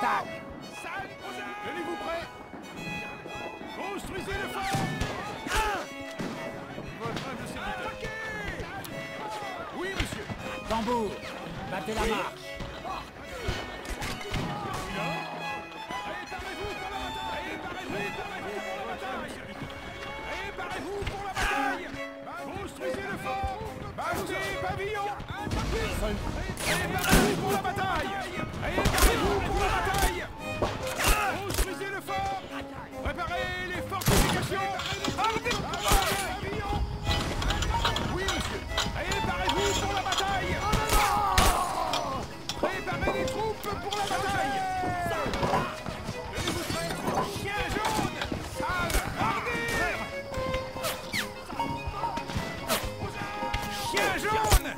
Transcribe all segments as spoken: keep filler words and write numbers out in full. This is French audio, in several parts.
l'attaque. Tenez-vous prêts. Construisez le fort. Votre de serviteur. Oui, monsieur. Tambour. Battez la marche. Allez, barrez-vous pour la bataille! Allez, barrez-vous pour la bataille! Construisez le fort! Préparez les fortifications! Armez le pavillon! Oui, monsieur! Allez, barrez-vous pour la bataille! Préparez les troupes pour la bataille! Tenez-vous prêts! Chien jaune! Armez! Chien jaune!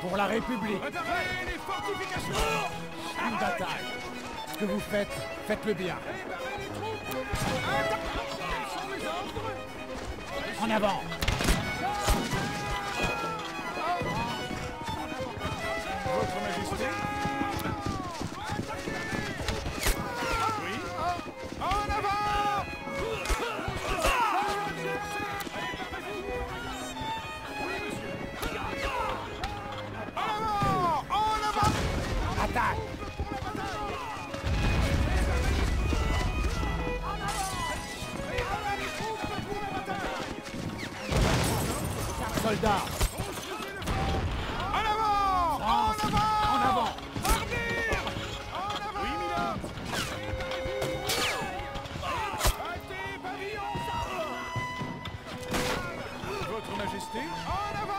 Pour la République. Préparez les fortifications. Une bataille. Ce que vous faites, faites-le bien. Préparez les troupes. Sont les ordres. En avant. Votre Majesté. Oui. En avant. Attaque. Soldats. En avant. France. En avant. En avant. Armure. En avant. Oui, Mila. Battez pavillon. Votre Majesté. En avant.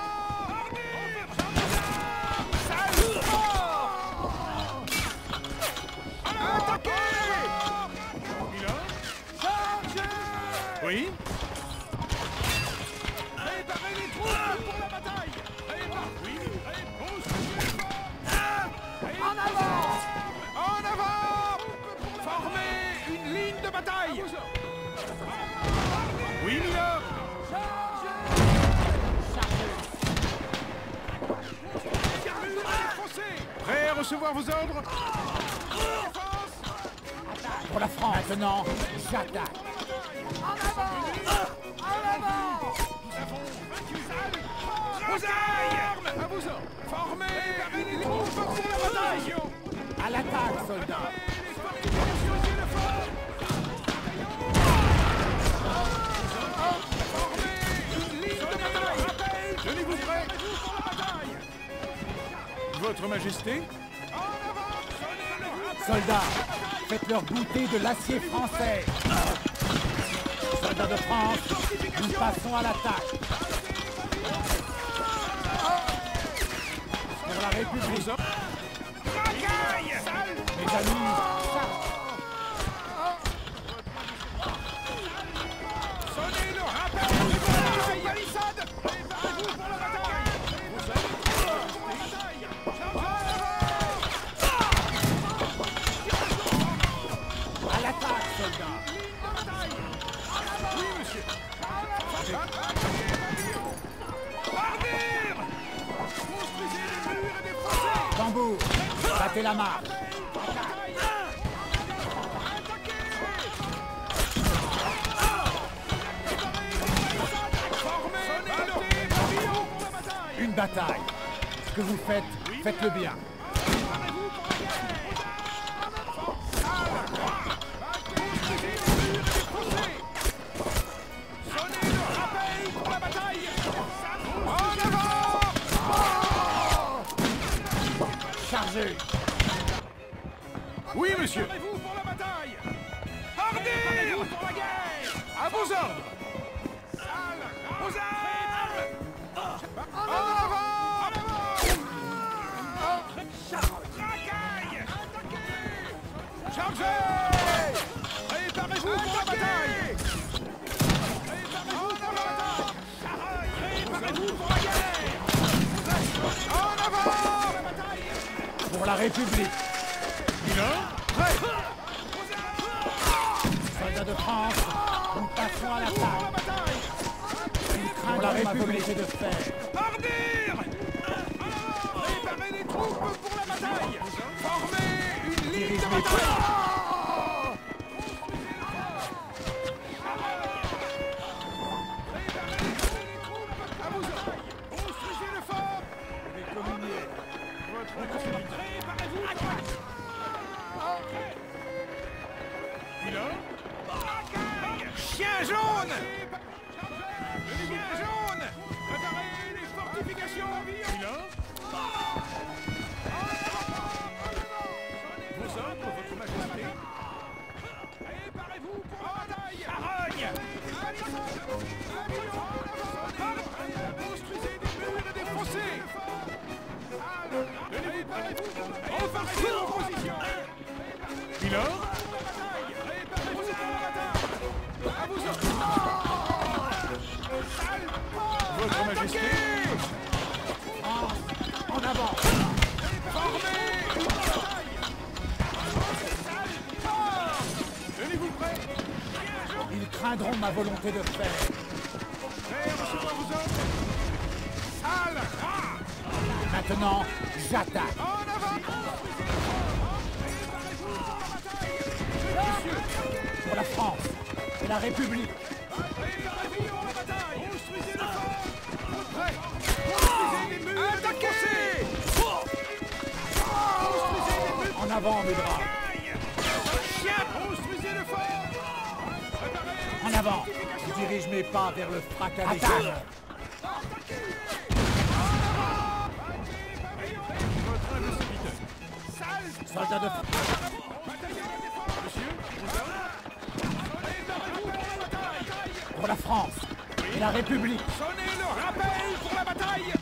Oui. Préparez les troupes pour la bataille. Allez, bah, oui. Allez, allez, en avant. En avant. Formez une ligne de bataille. Oui, Mila. Chargez. Chargez. Chargez. Prêt à recevoir vos ordres. Pour la France. Maintenant, j'attaque. En avant! En avant! Nous avons vaincu! Vous avez armes! À vos ordres! Formez une ligne pour la bataille! À l'attaque, soldats! Formez une ligne de bataille! Tenez-vous prêts! Votre Majesté! Soldats, faites-leur goûter de l'acier français! Soldats de France, nous passons à l'attaque. Pour la République. Bataille ! Mes amis, sonnez le rappel de la palissade. Préparez-vous pour la bataille. À l'attaque, soldats. Tambour, battez la marche. Une bataille. Ce que vous faites, faites-le bien. Pour la bataille. En avant. monsieur. Préparez-vous pour la bataille. Ordure pour la guerre. À vos ordres. Salle. Aux armes. En avant. En avant. Racaille. Attaquez. Chargez. Préparez-vous pour la bataille. Préparez-vous pour la bataille. Préparez-vous pour la guerre. En avant. Pour la République. Prêt. Soldats de France, nous passons à la bataille. Ils craignent la République de fer. Ordure! Préparez les troupes pour la bataille. Formez une ligne de bataille. Préparez les troupes à vos oreilles. Construisez le fort. Les communiers, votre conduite. Préparez-vous à droite. Chien jaune! Chien jaune! Préparez les fortifications! Vos ordres, votre majesté! Préparez-vous pour la bataille! Charogne! Construisez des murs et des fossés! Préparez-vous pour la bataille! Renforcez vos positions! Milord! Votre Majesté, en, en avant. Formez une bataille. Tenez-vous prêts. Ils craindront ma volonté de faire. Faire sur vos ordres. Salle. Maintenant, j'attaque. En avant. Monsieur, pour la France et la République. En avant, mes bras. Construisez le fort. En avant. Je dirige mes pas vers le fracas des gueules. Soldats de France. Pour la France et la République. Sonnez le rappel pour la bataille.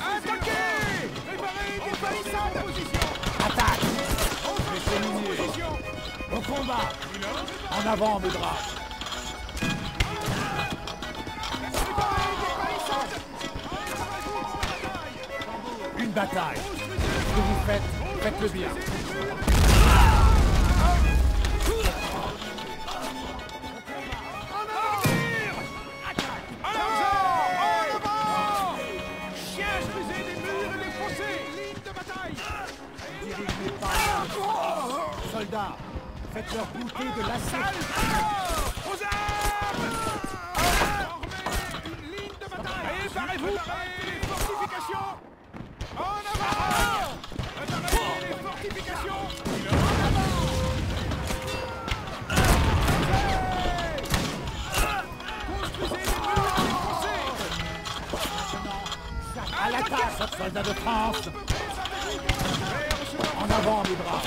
Attaquez! Préparez des palissades en position. Attaque! Laissez-nous position. Au combat. En avant, mes bras. Préparez des palissades. Une bataille. Ce que vous faites, faites-le bien. Soldats, faites-leur goûter de l'assiette. Aux armes! Formez une ligne de bataille. Préparez-vous. Préparez les fortifications. En avant. Préparez les fortifications. En avant. Construisez les murs français. À l'attaque, soldats de France. En avant, les bras.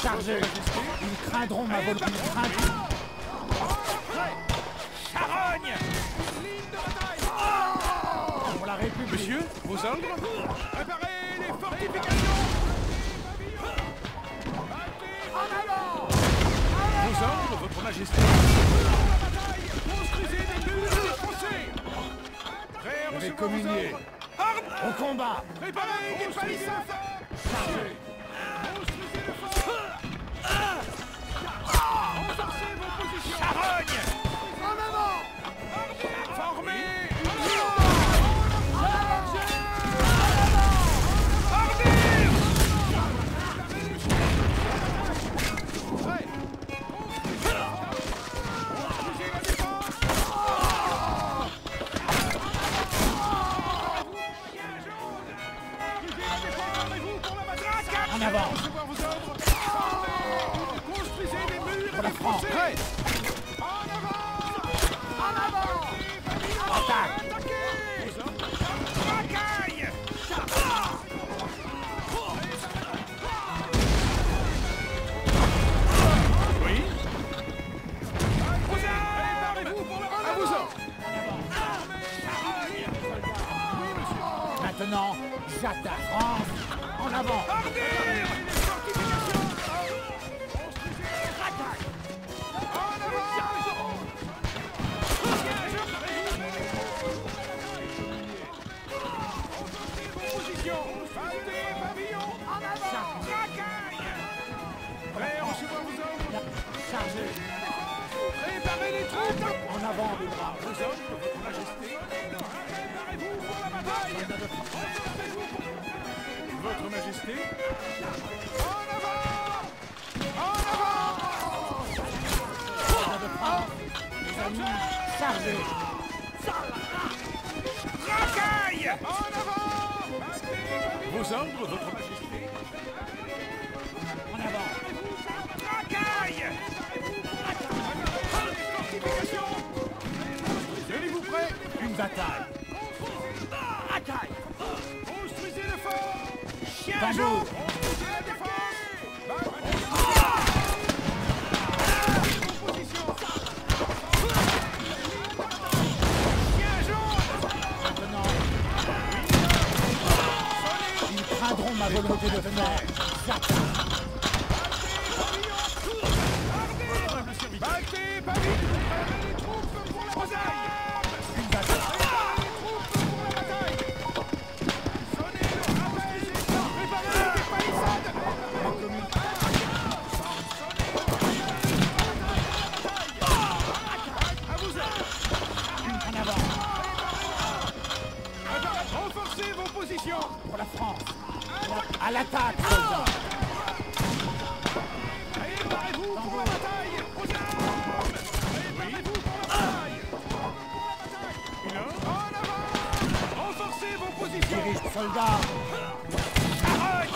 Chargez. Ils craindront ma volonté. Ils craindront. Charogne. Ligne de bataille. Pour la République. Monsieur, vos ordres. Préparez les fortifications. En avant. Vos ordres, votre majesté. Construisez des murs français. Les communiers. Armes. Au combat. Préparez des palissades. Chargez. Charogne! En avant! Formez une ligne! Ordure! Prêt! Bougez la défense! Chien jaune! Bougez la défense, rendez-vous pour la matraque! En avant! Construisez des murs et des français! Attaque! Préparez les troupes. En avant les bras. Vos hommes de votre majesté. Préparez-vous pour la bataille. Votre majesté. En avant. En avant. Les amis, chargez. Racaille. En avant. Vos ordres, votre majesté. En avant. Racaille. Tenez-vous prêts, une bataille. Bataille. Construisez le fort. Chien à jour. Construisez la défense. Composition. Chien à jour. Ils prendront ma volonté de venir. À l'attaque, soldats! Préparez-vous pour la bataille! Aux armes! Préparez-vous pour la bataille! Une autre! En avant! Renforcez vos positions! Dirige, soldats! Arrête!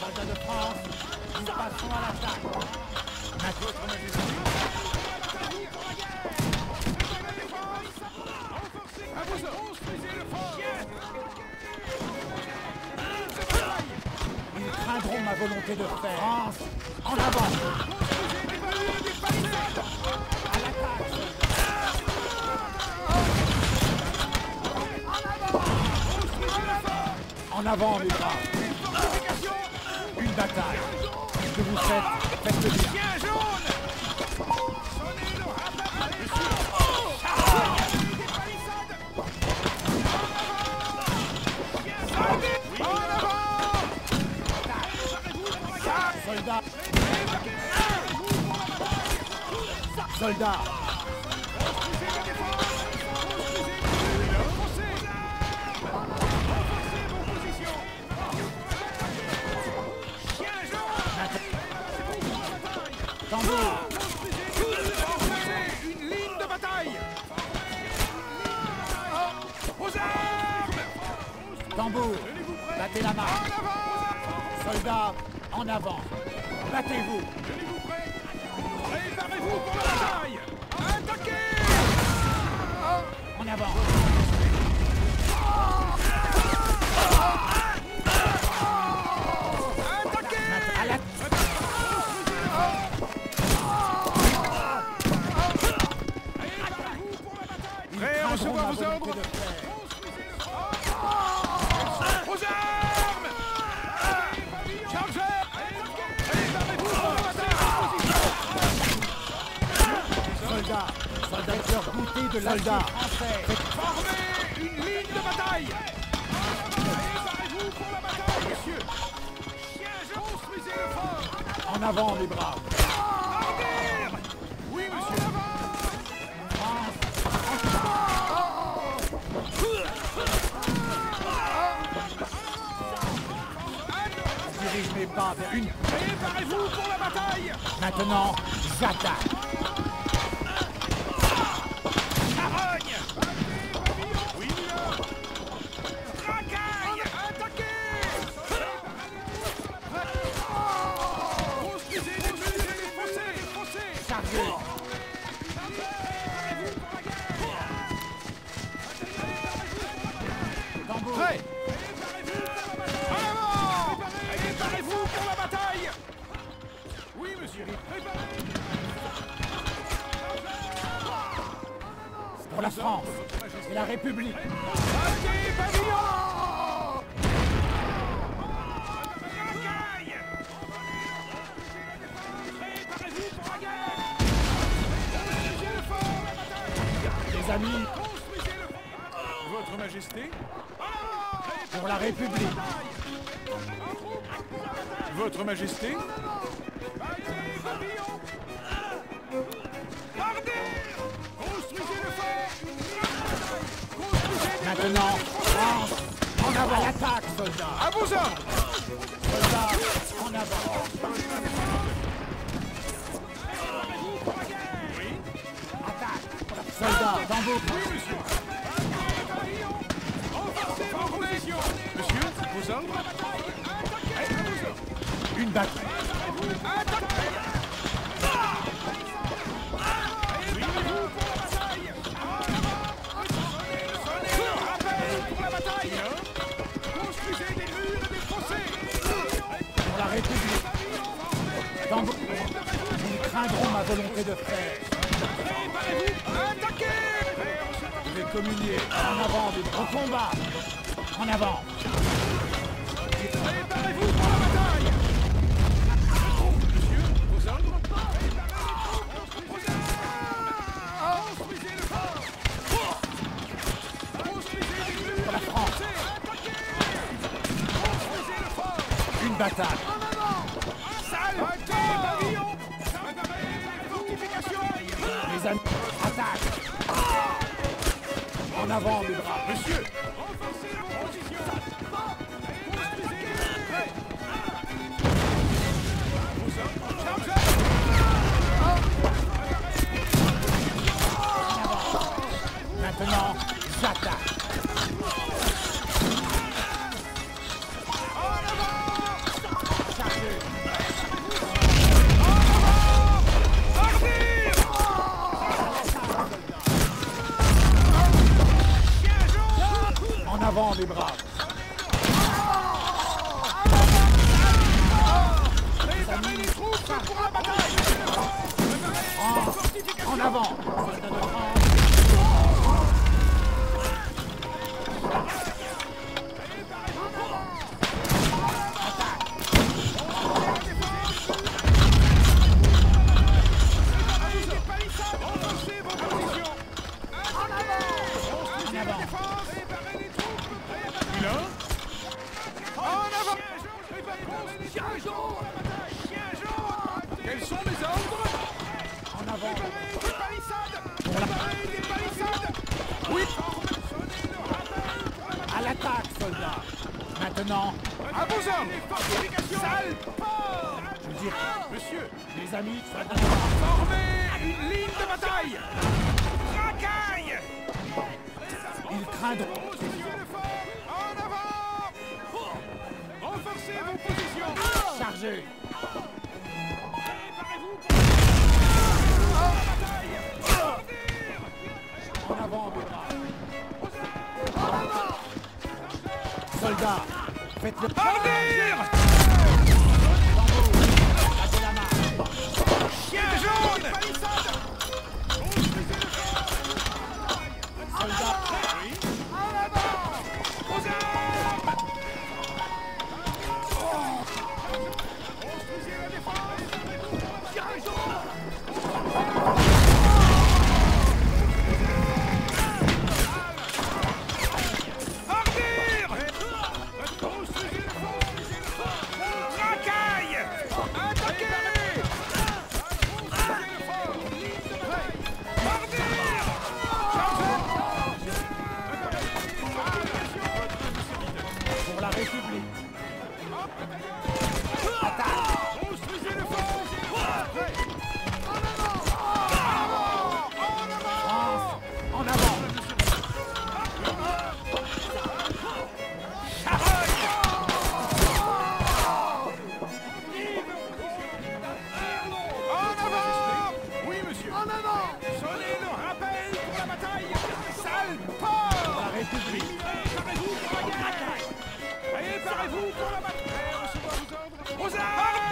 Soldats de France, nous passons à l'attaque! Notre majesté! Préparez la défense! Renforcez! À vous autres! Construisez le fort! Prendront ma volonté de faire. France, en avant. À l'attaque. En avant, les bras. Une bataille. Ce que vous faites, faites le bien. Soldats, une ligne de bataille. Aux armes. Tambour, battez la marche. Soldats, en avant. Battez-vous. Préparez-vous pour la bataille! Attaquez! En avant! Attaquez! À la... Préparez-vous pour la bataille! Prêt à recevoir vos ordres? Aux armes! Chargez! Soldats, leur goûter de l'Alda français. Formez une ligne de bataille. Préparez-vous pour la bataille, messieurs. Chiens, construisez le fort. En avant, les braves. Armure. Oui, monsieur. Je dirige mes pas vers une. Préparez-vous pour la bataille. Maintenant, j'attaque. Pour la France et la République. Allez, pavillon ! Racaille ! Préparez-vous pour la guerre ! Les amis, votre majesté, pour la République. Votre majesté, allez, pavillon ! Venant, en avant, à l'attaque, soldats. À vos ordres. Soldats, en avant. Attaque. Soldats, dans vos bras. Oui, monsieur. Renforcez vos légions. Monsieur, vos ordres. Une batterie. Attaque. Nous craindrons ma volonté de faire. Attaquez! Je vais communier. En avant, au combat. En avant. Préparez-vous pour la bataille. Monsieur, vos ordres. Construisez le fort. Construisez les murs. Pour la France. Construisez le fort. Une bataille. Attaque! En avant, mes bras! Monsieur! Renforcez la position! Maintenant, j'attaque! Avant les bras. Préparez les troupes pour la bataille. En avant. Quels sont les ordres? En avant. Préparez les palissades. Préparez les palissades. Oui. À l'attaque, soldats. Maintenant, à vos ordres. Les fortifications. Je veux dire, monsieur, les amis, formez une ligne de bataille. Racaille. Ils craindront. En avant. Renforcez vos positions. Chargez. En avant, soldats, faites-le partir. Chien jaune. Soldats,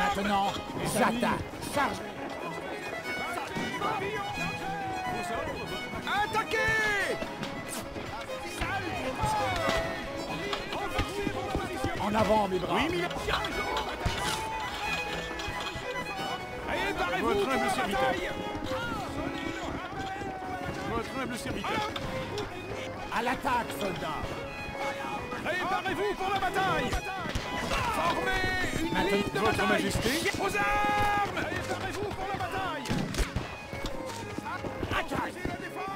maintenant, j'attaque. Charge. Attaquez. En avant, mes bras. Oui, allez, votre humble serviteur. Votre humble serviteur. À l'attaque, soldats. Préparez-vous pour la bataille. Formez une ligne de bataille. Votre Majesté. Aux armes. Préparez-vous pour la bataille. Attaque.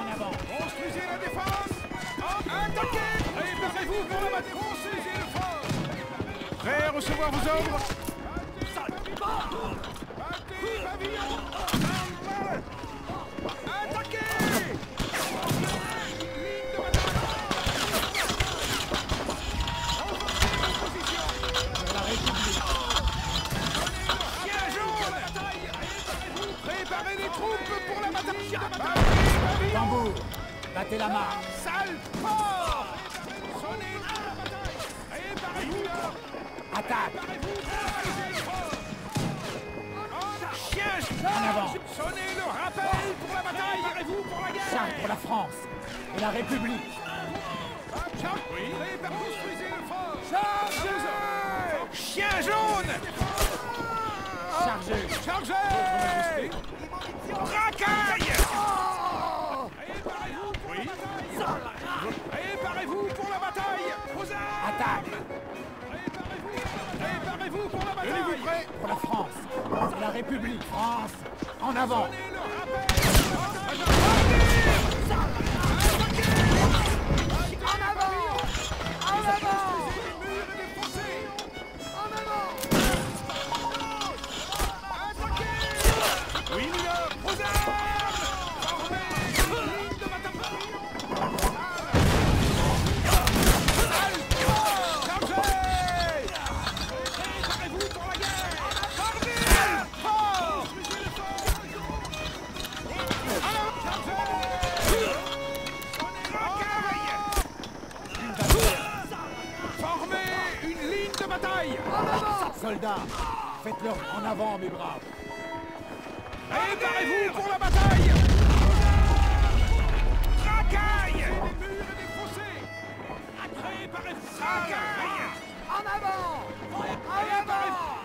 En avant. Construisez la défense. Attaquez. aux ordres. Préparez les troupes pour la bataille. Tambour, battez la marche. Salle fort. Sonnez la bataille. Préparez-vous. Attaque. Siège. En avant. Sonnez le rappel pour la bataille. Préparez-vous pour la guerre. Charge pour la France et la République. Construisez le fort. Chargez. Chien jaune. Chargez! Chargez! Racaille! Préparez-vous pour la bataille! Préparez-vous pour la bataille! Aux armes! Attaque! Préparez-vous! Préparez-vous pour la bataille! Tenez-vous prêts! Pour la France! Pour la République! France! En avant! Soldats, faites-leur en avant, mes braves. Préparez-vous pour la bataille. Racaille. Les murs et les fossés. Préparez-vous. Racaille. En avant. En avant. Préparez-vous,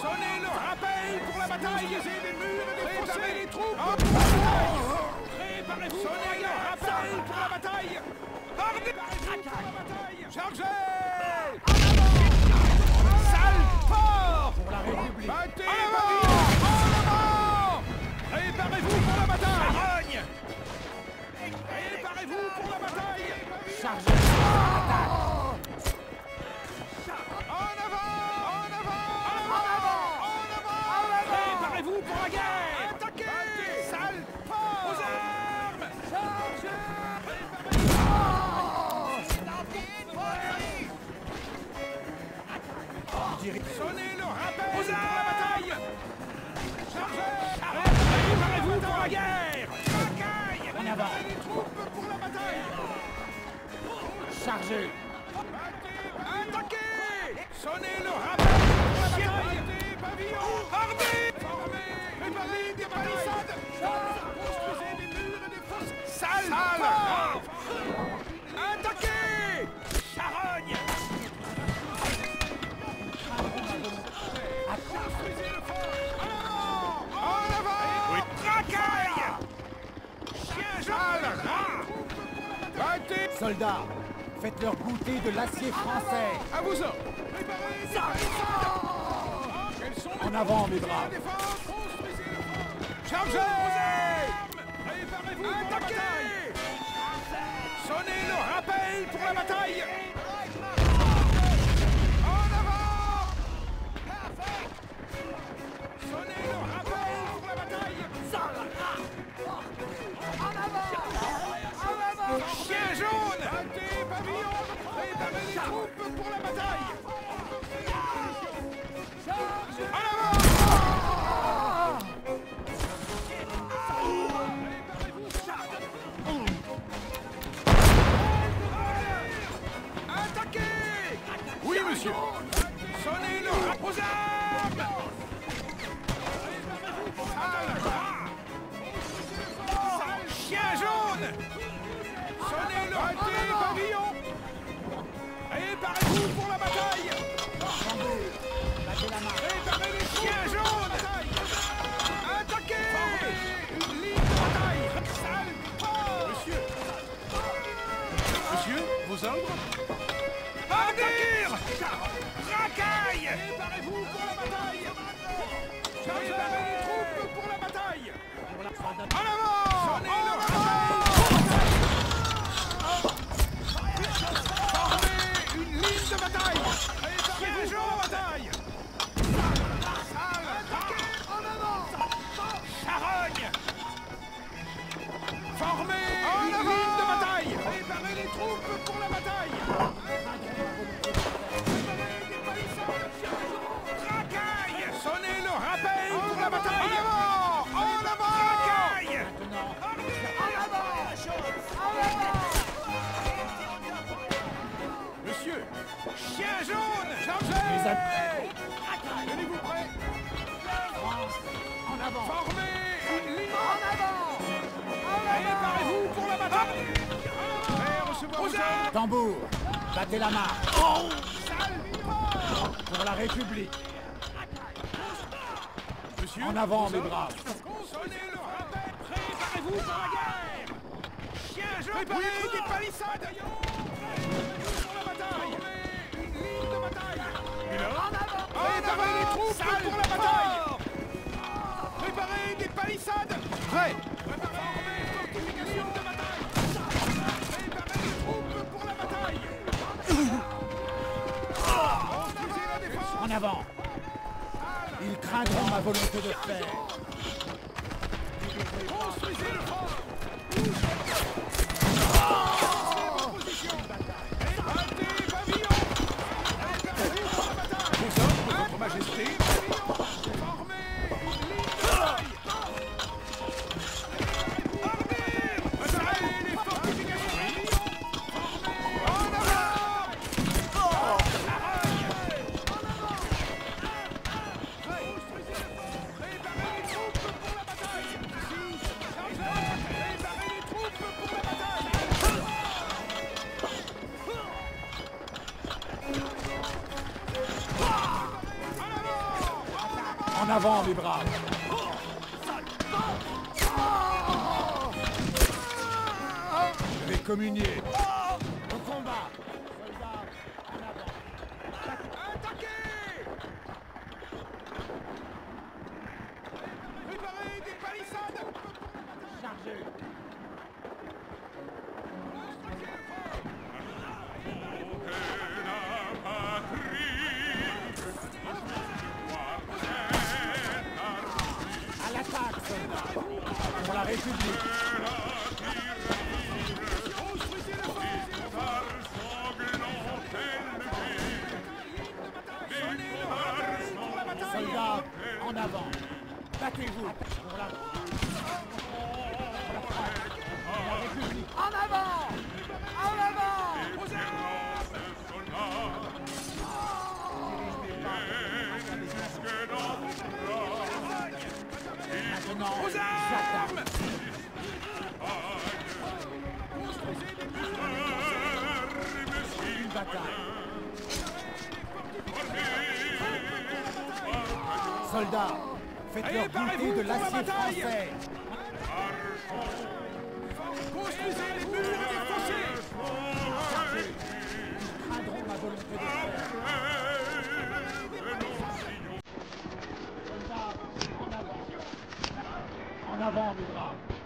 sonnez le rappel pour la bataille. Préparez-vous pour la bataille. Chargez. Salle fort. Pour la République. Battez, battez. Préparez-vous pour la bataille. Charogne. Préparez-vous pour la bataille. Chargez. En avant. En avant. En avant. Préparez-vous pour la guerre. Sonnez le rappel pour la bataille. Chargez. Préparez-vous pour la guerre. Racaille. Préparez les troupes pour la bataille. Chargez. Attaquez. Sonnez le rappel pour la bataille. Pavillon. Armée. Formez une ligne des palissades. Construisez des murs et des fosses. Salle. Attaquez. Charogne. Construisez le fort! En avant! Racaille! Chien jaune! Soldats, faites-leur goûter de l'acier français! À vous autres! Préparez! En avant, mes braves! Chargez! Préparez-vous! Attaquez! Sonnez le rappel pour la bataille! Chien jaune! Battez, pavillon! Préparez les troupes pour la bataille! Charge! En avant! Préparez-vous, charge! Attaquez! Oui, monsieur! Sonnez le rap aux armes! Préparez-vous pour la bataille! Chien jaune! Sonnez le raté, pavillon! Préparez-vous pour la bataille! Préparez les chiens jaunes! Attaquez! Une ligne de bataille! Salve! Monsieur! Monsieur, vos ordres? Partir! Racaille! Préparez-vous pour la bataille! Préparez les troupes pour la bataille! Tambour, battez la marche. Oh pour la République. Monsieur, en avant, mes braves. Préparez-vous pour la guerre. Chien jaune, préparez-vous des palissades. Préparez-vous pour la bataille. Une ligne de bataille. En avant. Préparez les troupes pour la bataille. Préparez des palissades. Prêt. Préparez les fortifications de bataille. En avant. Ils craindront ma volonté de faire. Construisez le fort. Votre Majesté. En avant, mes braves. Je vais communier. Au combat. Soldats, en avant. Attaquez! Préparez des palissades. Chargez. Pour la République. Soldats, en avant. Battez-vous. Pour la... pour la République. En avant. En avant. Aux armes. Aux armes. Soldats, faites-leur goûter de l'acier français. Construisez les murs et les fossés. Ils craindront ma volonté de faire. Soldats, en avant. En avant, mes braves.